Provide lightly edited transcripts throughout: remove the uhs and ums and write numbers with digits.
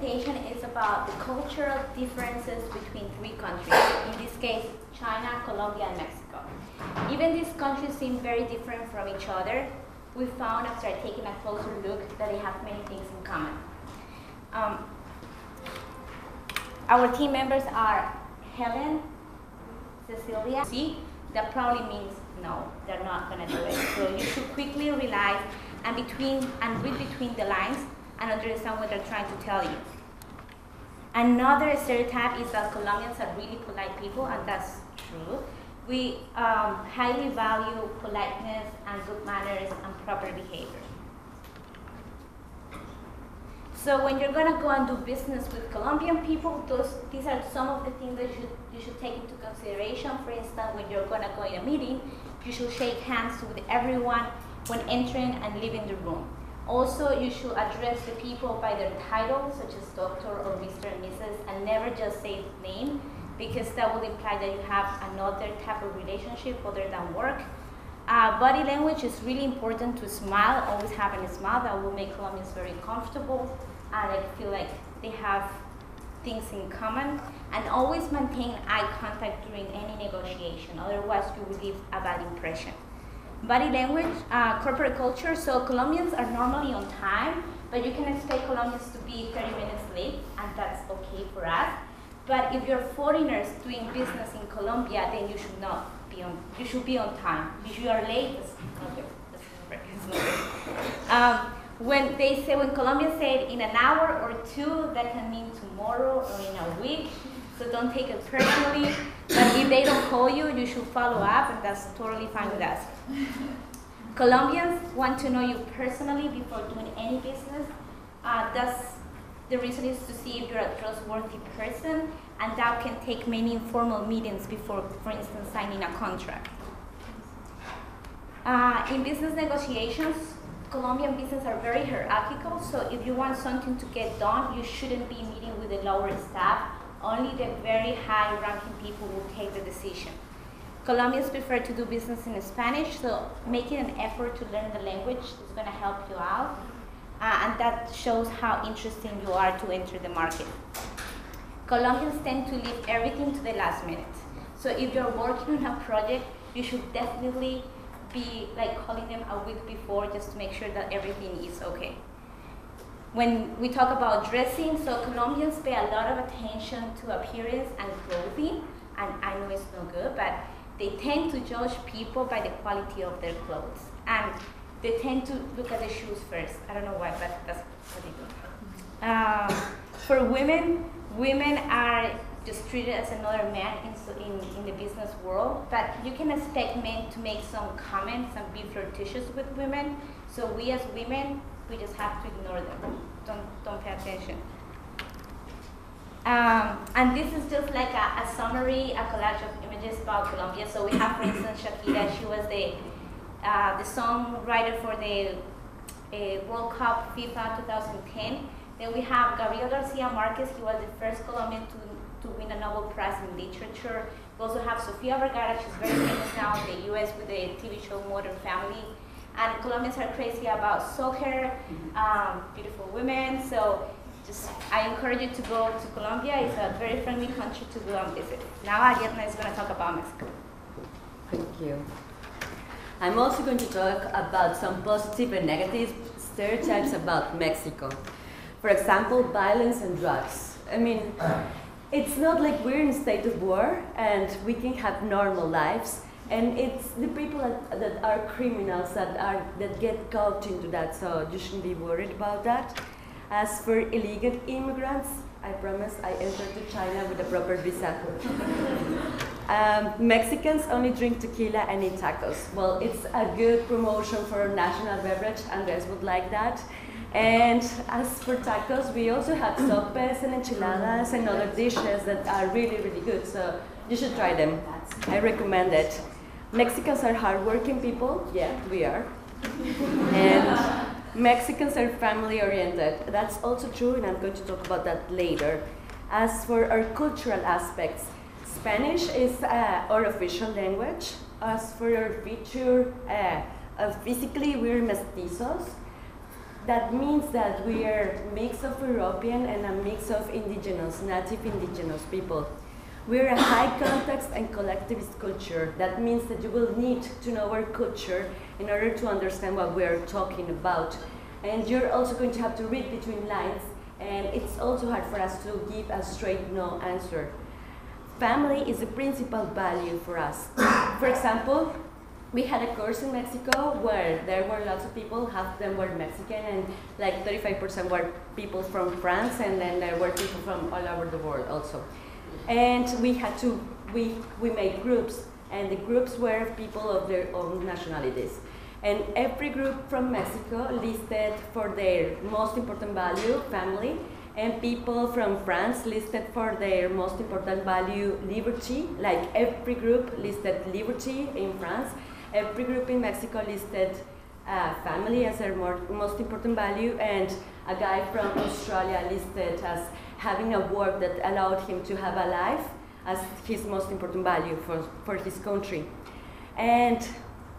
Is about the cultural differences between three countries, in this case China, Colombia, and Mexico. Even these countries seem very different from each other. We found after taking a closer look that they have many things in common. Our team members are Helen, Cecilia, C, that probably means no, they're not going to do it. So you should quickly realize and read between the lines and understand what they're trying to tell you. Another stereotype is that Colombians are really polite people, and that's true. We highly value politeness and good manners and proper behavior. So when you're going to go and do business with Colombian people, these are some of the things that you should take into consideration. For instance, when you're going to go in a meeting, you should shake hands with everyone when entering and leaving the room. Also, you should address the people by their title, such as doctor or Mr. and Mrs., and never just say the name, because that would imply that you have another type of relationship other than work. Body language is really important. To smile, always having a smile, that will make Colombians very comfortable, and I feel like they have things in common. And always maintain eye contact during any negotiation, otherwise you will leave a bad impression. Body language, corporate culture. So Colombians are normally on time, but you can expect Colombians to be 30 minutes late, and that's okay for us. But if you're foreigners doing business in Colombia, then you should not be on. You should be on time. If you are late, it's not good. It's not good. When Colombians say in an hour or two, that can mean tomorrow or in a week. So don't take it personally. But if they don't call you, you should follow up, and that's totally fine with us. Colombians want to know you personally before doing any business. The reason is to see if you're a trustworthy person, and that can take many informal meetings before, for instance, signing a contract. In business negotiations, Colombian businesses are very hierarchical, so if you want something to get done, you shouldn't be meeting with the lower staff. Only the very high-ranking people will take the decision. Colombians prefer to do business in Spanish, so making an effort to learn the language is going to help you out, and that shows how interesting you are to enter the market. Colombians tend to leave everything to the last minute. So if you're working on a project, you should definitely be like calling them a week before just to make sure that everything is okay. When we talk about dressing, so Colombians pay a lot of attention to appearance and clothing, and I know it's no good, but they tend to judge people by the quality of their clothes, and they tend to look at the shoes first. I don't know why, but that's what they do. For women, women are just treated as another man in the business world, but you can expect men to make some comments and be flirtatious with women, so we as women, we just have to ignore them. Don't pay attention. And this is just like a summary, a collage of images about Colombia. So we have, for instance, Shakira. She was the songwriter for the World Cup FIFA 2010. Then we have Gabriel Garcia Marquez. He was the first Colombian to win a Nobel Prize in literature. We also have Sofia Vergara. She's very famous now in the US with the TV show Modern Family. And Colombians are crazy about soccer, beautiful women. So just, I encourage you to go to Colombia. It's a very friendly country to go and visit. Now Ariadna is going to talk about Mexico. Thank you. I'm also going to talk about some positive and negative stereotypes about Mexico. For example, violence and drugs. I mean, it's not like we're in a state of war and we can have normal lives. And it's the people that are criminals that get caught into that, so you shouldn't be worried about that. As for illegal immigrants, I promise I entered to China with a proper visa. Mexicans only drink tequila and eat tacos. Well, it's a good promotion for national beverage. Andres would like that. And as for tacos, we also have sopes and enchiladas and other dishes that are really, really good. So you should try them. I recommend it. Mexicans are hardworking people. Yeah, we are. And Mexicans are family-oriented. That's also true, and I'm going to talk about that later. As for our cultural aspects, Spanish is our official language. As for our feature, physically, we're mestizos. That means that we are a mix of European and a mix of indigenous, native indigenous people. We're a high context and collectivist culture. That means that you will need to know our culture in order to understand what we are talking about. And you're also going to have to read between lines, and it's also hard for us to give a straight no answer. Family is the principal value for us. For example, we had a course in Mexico where there were lots of people, half of them were Mexican, and like 35% were people from France, and then there were people from all over the world also. And we had to, we made groups, and the groups were people of their own nationalities. And every group from Mexico listed for their most important value, family, and people from France listed for their most important value, liberty. Like every group listed liberty in France. Every group in Mexico listed family as their most important value, and a guy from Australia listed as having a work that allowed him to have a life as his most important value for his country. And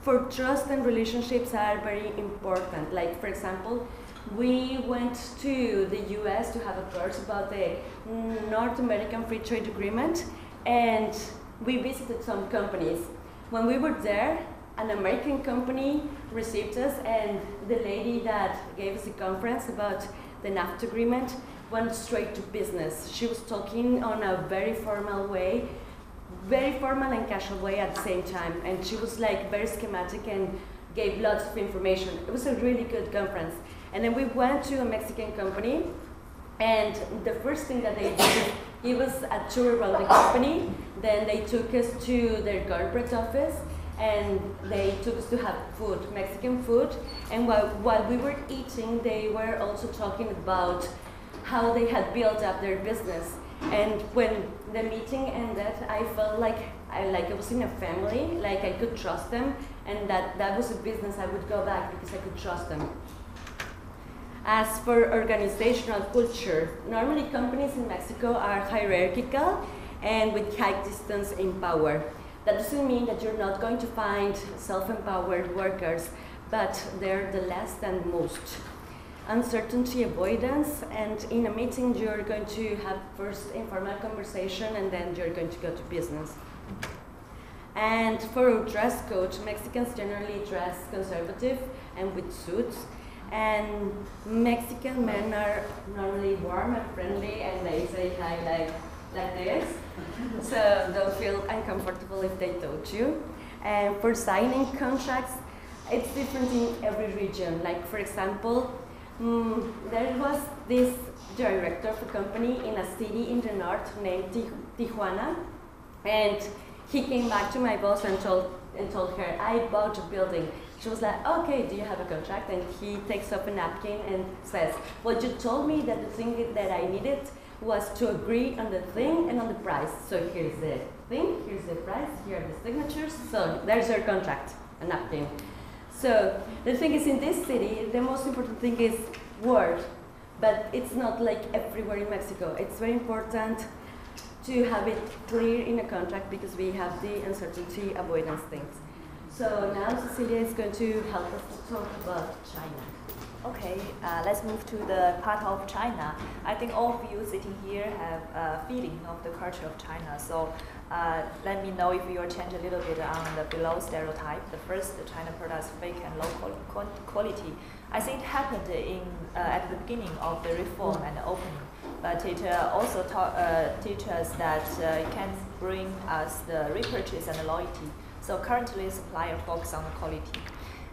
for trust and relationships are very important. Like, for example, we went to the US to have a course about the North American Free Trade Agreement, and we visited some companies. When we were there, an American company received us, and the lady that gave us a conference about the NAFTA agreement went straight to business. She was talking on a very formal way, very formal and casual way at the same time, and she was like very schematic and gave lots of information. It was a really good conference. And then we went to a Mexican company, and the first thing that they did, it was a tour around the company. Then they took us to their corporate office, and they took us to have food, Mexican food. And while we were eating, they were also talking about how they had built up their business. And when the meeting ended, I felt like I was in a family, like I could trust them, and that was a business I would go back because I could trust them. As for organizational culture, normally companies in Mexico are hierarchical and with high distance in power. That doesn't mean that you're not going to find self-empowered workers, but they're the less and most. Uncertainty avoidance, and in a meeting you're going to have first informal conversation and then you're going to go to business. And for dress code, Mexicans generally dress conservative and with suits. And Mexican men are normally warm and friendly, and they say hi like this, so don't feel uncomfortable if they touch you. And for signing contracts, it's different in every region. Like, for example, there was this director of a company in a city in the north named Tijuana, and he came back to my boss and told her, I bought a building. She was like, okay, do you have a contract? And he takes up a napkin and says, well, you told me that the thing that I needed was to agree on the thing and on the price. So here's the thing, here's the price, here are the signatures. So there's your contract, a napkin. So the thing is, in this city, the most important thing is word, but it's not like everywhere in Mexico. It's very important to have it clear in a contract because we have the uncertainty avoidance things. So now Cecilia is going to help us to talk about China. Okay, let's move to the part of China. I think all of you sitting here have a feeling of the culture of China. So let me know if you change a little bit on the below stereotype. The first, the China products fake and low quality. I think it happened in, at the beginning of the reform and the opening. But it also teaches us that it can bring us the repurchase and the loyalty. So currently, supplier focus on the quality.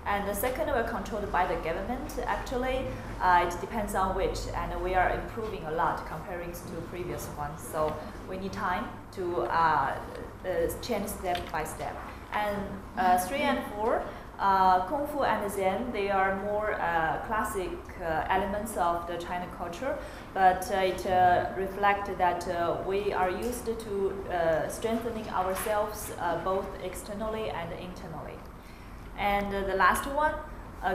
And the second, we're controlled by the government. Actually, it depends on which, and we are improving a lot comparing to previous ones. So we need time to change step by step. And 3 and 4. Kung Fu and Zen, they are more classic elements of the China culture, but it reflects that we are used to strengthening ourselves both externally and internally. And the last one,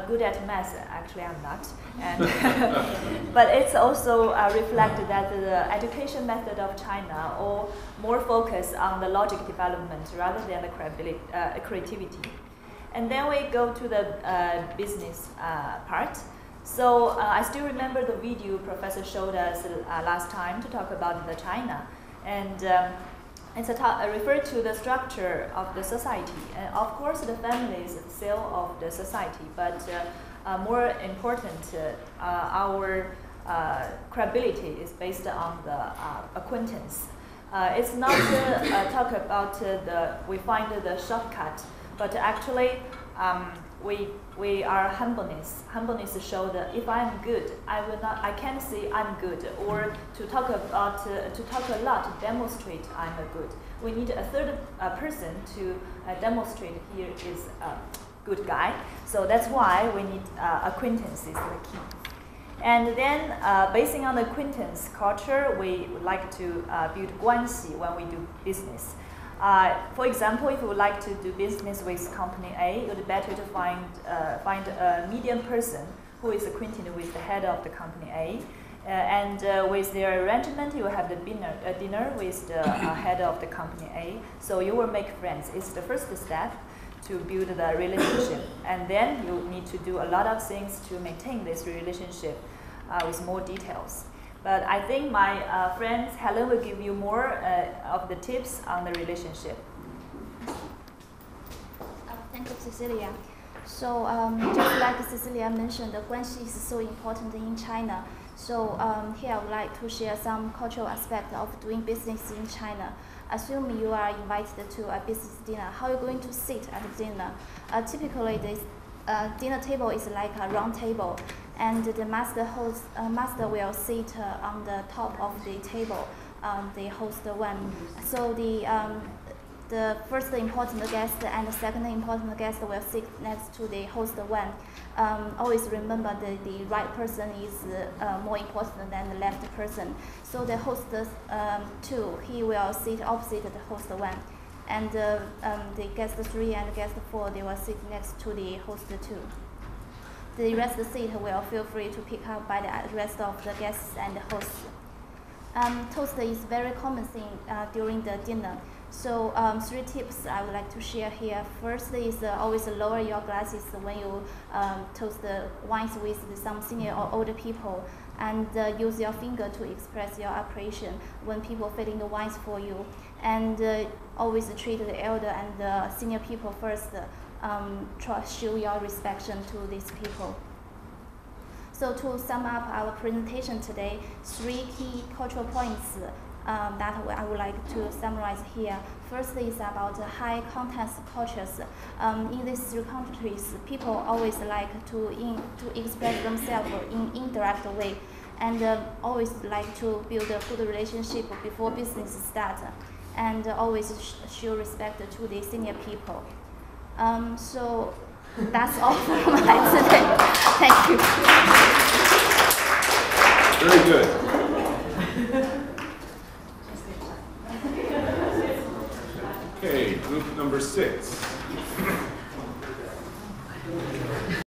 good at math, actually I'm not, and but it's also reflected that the education method of China or more focus on the logic development rather than the creativity. And then we go to the business part. So I still remember the video Professor showed us last time to talk about the China, and it's referred to the structure of the society, and of course the family is the cell of the society, but more important, our credibility is based on the acquaintance. It's not talk about we find the shortcut, but actually we are humbleness. Humbleness shows that if I'm good, I can't say I'm good, or to talk a lot to demonstrate I'm good. We need a third person to demonstrate here is a good guy. So that's why we need acquaintance is the key. And then, basing on the acquaintance culture, we would like to build guanxi when we do business. For example, if you would like to do business with company A, it would be better to find a medium person who is acquainted with the head of the company A. And with their arrangement, you will have the dinner with the head of the company A. So you will make friends. It's the first step to build the relationship. And then you need to do a lot of things to maintain this relationship with more details. But I think my friend Helen will give you more of the tips on the relationship. Thank you, Cecilia. So just like Cecilia mentioned, the guanxi is so important in China. So here I would like to share some cultural aspect of doing business in China. Assume you are invited to a business dinner. How are you going to sit at the dinner? Typically, this dinner table is like a round table, and the master will sit on the top of the table, the host one. So the first important guest and the second important guest will sit next to the host one. Always remember that the right person is more important than the left person. So the host two, he will sit opposite the host one. And the guest three and guest four, they will sit next to the host two. The rest of the seat will feel free to pick up by the rest of the guests and the hosts. Toast is very common thing during the dinner. So three tips I would like to share here. First is always lower your glasses when you toast the wines with some senior or older people, and use your finger to express your appreciation when people filling the wines for you. And always treat the elder and the senior people first. Show your respect to these people. So to sum up our presentation today, three key cultural points that I would like to summarize here. First is about high context cultures. In these three countries, people always like to express themselves in indirect way, and always like to build a good relationship before business starts, and always show respect to the senior people. So that's all for my today. Thank you. Very good. Okay, group number 6.